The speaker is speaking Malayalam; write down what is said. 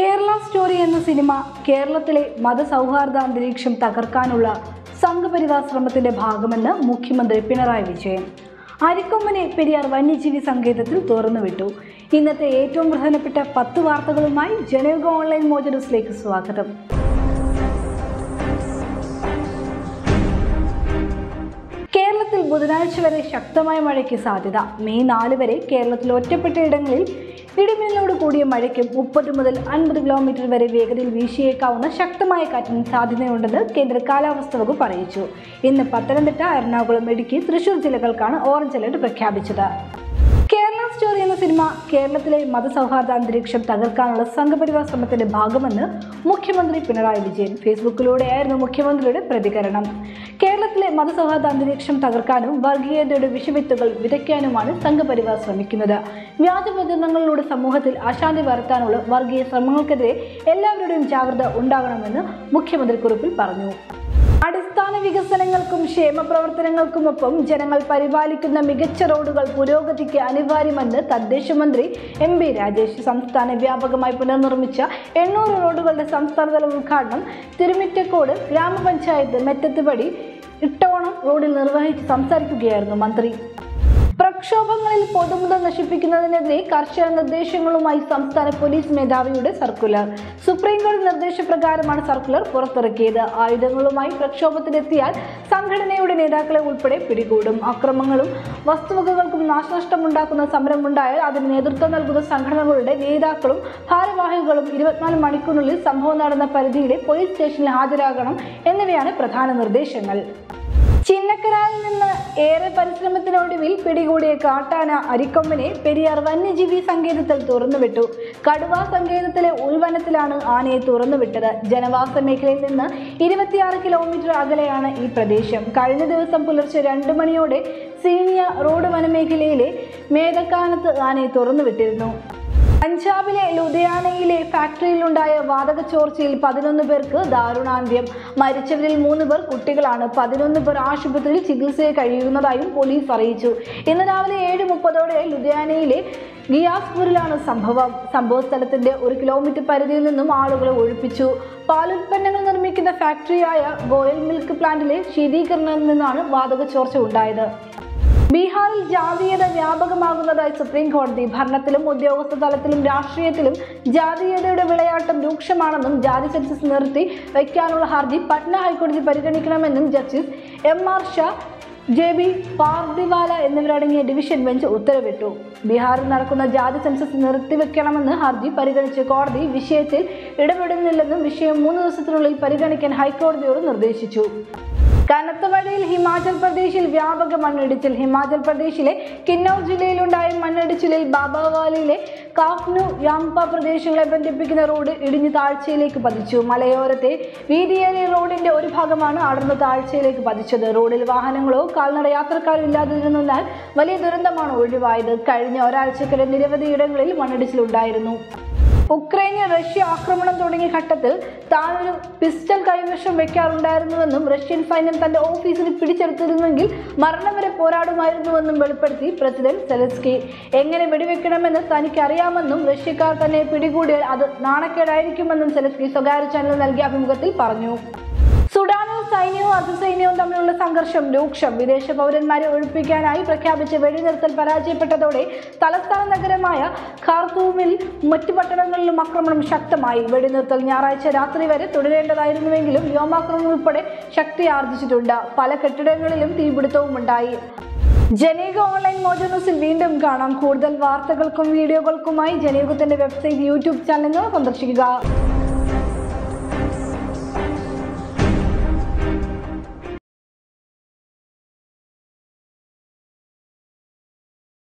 കേരള സ്റ്റോറി എന്ന സിനിമ കേരളത്തിലെ മതസൗഹാർദ്ദ അന്തരീക്ഷം തകർക്കാനുള്ള സംഘപരിവാർ ശ്രമത്തിന്റെ ഭാഗമെന്ന് മുഖ്യമന്ത്രി പിണറായി വിജയൻ. അരിക്കൊമ്പനെ പെരിയാർ വന്യജീവി സങ്കേതത്തിൽ തുറന്നുവിട്ടു. ഇന്നത്തെ ഏറ്റവും പ്രധാനപ്പെട്ട 10 വാർത്തകളുമായി ജനയുഗ ഓൺലൈൻ മോജന്യൂസിലേക്ക് സ്വാഗതം. കേരളത്തിൽ ബുധനാഴ്ച വരെ ശക്തമായ മഴയ്ക്ക് സാധ്യത. മെയ് 4 വരെ കേരളത്തിൽ ഒറ്റപ്പെട്ട ഇടങ്ങളിൽ ഇടിമിന്നലോട് കൂടിയ മഴയ്ക്കും 30 മുതൽ 50 കിലോമീറ്റർ വരെ വേഗതയിൽ വീശിയേക്കാവുന്ന ശക്തമായ കാറ്റിന് സാധ്യതയുണ്ടെന്ന് കേന്ദ്ര കാലാവസ്ഥാ വകുപ്പ് അറിയിച്ചു. ഇന്ന് പത്തനംതിട്ട, എറണാകുളം, ഇടുക്കി, തൃശൂർ ജില്ലകൾക്കാണ് ഓറഞ്ച് അലർട്ട് പ്രഖ്യാപിച്ചത്. കേരള സ്റ്റോറി എന്ന സിനിമ കേരളത്തിലെ മതസൗഹാർദ്ദ അന്തരീക്ഷം തകർക്കാനുള്ള സംഘപരിവാർ ശ്രമത്തിന്റെ ഭാഗമെന്ന് മുഖ്യമന്ത്രി പിണറായി വിജയൻ. ഫേസ്ബുക്കിലൂടെയായിരുന്നു മുഖ്യമന്ത്രിയുടെ പ്രതികരണം. കേരളത്തിലെ മതസൗഹാർദ്ദ അന്തരീക്ഷം തകർക്കാനും വർഗീയതയുടെ വിഷവിത്തുകൾ വിതയ്ക്കാനുമാണ് സംഘപരിവാർ ശ്രമിക്കുന്നത്. വ്യാജ പ്രചരണങ്ങളിലൂടെ സമൂഹത്തിൽ അശാന്തി പരത്താനുള്ള വർഗീയ ശ്രമങ്ങൾക്കെതിരെ എല്ലാവരുടെയും ജാഗ്രത ഉണ്ടാകണമെന്ന് മുഖ്യമന്ത്രി കുറിപ്പിൽ പറഞ്ഞു. അടിസ്ഥാന വികസനങ്ങൾക്കും ക്ഷേമ പ്രവർത്തനങ്ങൾക്കുമൊപ്പം ജനങ്ങൾ പരിപാലിക്കുന്ന മികച്ച റോഡുകൾ പുരോഗതിക്ക് അനിവാര്യമെന്ന് തദ്ദേശ മന്ത്രി MB രാജേഷ്. സംസ്ഥാന വ്യാപകമായി പുനർനിർമ്മിച്ച 800 റോഡുകളുടെ സംസ്ഥാനതല ഉദ്ഘാടനം തിരുമിറ്റക്കോട് ഗ്രാമപഞ്ചായത്ത് മെറ്റത്തുപടി ഇട്ടോണം റോഡിൽ നിർവഹിച്ച് സംസാരിക്കുകയായിരുന്നു മന്ത്രി. പ്രക്ഷോഭങ്ങളിൽ പൊതുമുതൽ നശിപ്പിക്കുന്നതിനെതിരെ കർശന നിർദ്ദേശങ്ങളുമായി സംസ്ഥാന പോലീസ് മേധാവിയുടെ സർക്കുലർ. സുപ്രീംകോടതി നിർദ്ദേശപ്രകാരമാണ് സർക്കുലർ പുറത്തിറക്കിയത്. ആയുധങ്ങളുമായി പ്രക്ഷോഭത്തിലെത്തിയാൽ സംഘടനയുടെ നേതാക്കളെ ഉൾപ്പെടെ പിടികൂടും. അക്രമങ്ങളും വസ്തുവകകൾക്കും നാശനഷ്ടമുണ്ടാക്കുന്ന സമരമുണ്ടായാൽ അതിന് നേതൃത്വം നൽകുന്ന സംഘടനകളുടെ നേതാക്കളും ഭാരവാഹികളും 24 മണിക്കൂറിനുള്ളിൽ സംഭവം നടന്ന പരിധിയിലെ പോലീസ് സ്റ്റേഷനിൽ ഹാജരാകണം എന്നിവയാണ് പ്രധാന നിർദ്ദേശങ്ങൾ. ചിന്നക്കരാലിൽ നിന്ന് ഏറെ പരിശ്രമത്തിനൊടുവിൽ പിടികൂടിയ കാട്ടാന അരിക്കൊമ്പനെ പെരിയാർ വന്യജീവി സങ്കേതത്തിൽ തുറന്നുവിട്ടു. കടുവാ സങ്കേതത്തിലെ ഉൾവനത്തിലാണ് ആനയെ തുറന്നുവിട്ടത്. ജനവാസ മേഖലയിൽ നിന്ന് 26 കിലോമീറ്റർ അകലെയാണ് ഈ പ്രദേശം. കഴിഞ്ഞ ദിവസം പുലർച്ചെ 2 മണിയോടെ സീനിയ റോഡ് വനമേഖലയിലെ മേതക്കാനത്ത് ആനയെ തുറന്നുവിട്ടിരുന്നു. പഞ്ചാബിലെ ലുധിയാനയിലെ ഫാക്ടറിയിലുണ്ടായ വാതക ചോർച്ചയിൽ 11 പേർക്ക് ദാരുണാന്ത്യം. മരിച്ചവരിൽ 3 പേർ കുട്ടികളാണ്. 11 പേർ ആശുപത്രിയിൽ ചികിത്സയിൽ കഴിയുന്നതായും പോലീസ് അറിയിച്ചു. ഇന്ന് രാവിലെ 7:30ഓടെ ലുധിയാനയിലെ ഗിയാസ്പൂരിലാണ് സംഭവം. സംഭവസ്ഥലത്തിന്റെ 1 കിലോമീറ്റർ പരിധിയിൽ നിന്നും ആളുകളെ ഒഴിപ്പിച്ചു. പാലുൽപ്പന്നങ്ങൾ നിർമ്മിക്കുന്ന ഫാക്ടറിയായ ഗോയൽ മിൽക്ക് പ്ലാന്റിലെ ശീതീകരണത്തിൽ നിന്നാണ് വാതക ചോർച്ച ഉണ്ടായത്. ബീഹാറിൽ ജാതീയത വ്യാപകമാകുന്നതായി സുപ്രീം കോടതി. ഭരണത്തിലും ഉദ്യോഗസ്ഥ തലത്തിലും രാഷ്ട്രീയത്തിലും ജാതീയതയുടെ വിളയാട്ടം രൂക്ഷമാണെന്നും ജാതി സെൻസസ് നിർത്തി വയ്ക്കാനുള്ള ഹർജി പട്ന ഹൈക്കോടതി പരിഗണിക്കണമെന്നും justice MR Shah, JB Pardiwala എന്നിവരടങ്ങിയ ഡിവിഷൻ ബെഞ്ച് ഉത്തരവിട്ടു. ബീഹാറിൽ നടക്കുന്ന ജാതി സെൻസസ് നിർത്തിവെക്കണമെന്ന് ഹർജി പരിഗണിച്ച് കോടതി വിഷയത്തിൽ ഇടപെടുന്നില്ലെന്നും വിഷയം 3 ദിവസത്തിനുള്ളിൽ പരിഗണിക്കാൻ ഹൈക്കോടതിയോട് നിർദ്ദേശിച്ചു. കനത്ത മഴയിൽ ഹിമാചൽ പ്രദേശിൽ വ്യാപക മണ്ണിടിച്ചിൽ. ഹിമാചൽ പ്രദേശിലെ കിന്നൌർ ജില്ലയിലുണ്ടായ മണ്ണിടിച്ചിലിൽ ബാബാവാലിയിലെ കാഫ്നു യാംപ പ്രദേശങ്ങളെ ബന്ധിപ്പിക്കുന്ന റോഡ് ഇടിഞ്ഞ് താഴ്ചയിലേക്ക് പതിച്ചു. മലയോരത്തെ വീതിയേറിയ റോഡിന്റെ ഒരു ഭാഗമാണ് അടർന്ന് താഴ്ചയിലേക്ക് പതിച്ചത്. റോഡിൽ വാഹനങ്ങളോ കാൽനട യാത്രക്കാരോ ഇല്ലാതിരുന്നതിനാൽ വലിയ ദുരന്തമാണ് ഒഴിവായത്. കഴിഞ്ഞ ഒരാഴ്ചക്കിടെ നിരവധി ഇടങ്ങളിൽ മണ്ണിടിച്ചിലുണ്ടായിരുന്നു. ഉക്രൈന് റഷ്യ ആക്രമണം തുടങ്ങിയ ഘട്ടത്തിൽ താനൊരു പിസ്റ്റൾ കൈവശം വെക്കാറുണ്ടായിരുന്നുവെന്നും റഷ്യൻ സൈന്യം തന്റെ ഓഫീസിൽ പിടിച്ചെടുത്തിരുന്നെങ്കിൽ മരണം വരെ പോരാടുമായിരുന്നുവെന്നും വെളിപ്പെടുത്തി പ്രസിഡന്റ് സെലൻസ്കി. എങ്ങനെ വെടിവെക്കണമെന്ന് തനിക്കറിയാമെന്നും റഷ്യക്കാർ തന്നെ പിടികൂടിയാൽ അത് നാണക്കേടായിരിക്കുമെന്നും സെലൻസ്കി സ്വകാര്യ ചാനൽ നൽകിയ അഭിമുഖത്തിൽ പറഞ്ഞു. സുഡാനിൽ സൈന്യവും അർദ്ധസൈന്യവും തമ്മിലുള്ള സംഘർഷം രൂക്ഷം. വിദേശ പൗരന്മാരെ ഒഴിപ്പിക്കാനായി പ്രഖ്യാപിച്ച വെടിനിർത്തൽ പരാജയപ്പെട്ടതോടെ തലസ്ഥാന നഗരമായ ഖാർതൂമിൽ മറ്റു പട്ടണങ്ങളിലും ആക്രമണം ശക്തമായി. വെടിനിർത്തൽ ഞായറാഴ്ച രാത്രി വരെ തുടരേണ്ടതായിരുന്നുവെങ്കിലും വ്യോമാക്രമണം ഉൾപ്പെടെ ശക്തി ആർജിച്ചിട്ടുണ്ട്. പല കെട്ടിടങ്ങളിലും തീപിടുത്തവും ഉണ്ടായി. ജനയുഗ ഓൺലൈൻ മോജോ ന്യൂസിൽ വീണ്ടും കാണാം. കൂടുതൽ വാർത്തകൾക്കും വീഡിയോകൾക്കുമായി ജനയുഗത്തിന്റെ വെബ്സൈറ്റ്, YouTube ചാനലുകൾ സന്ദർശിക്കുക.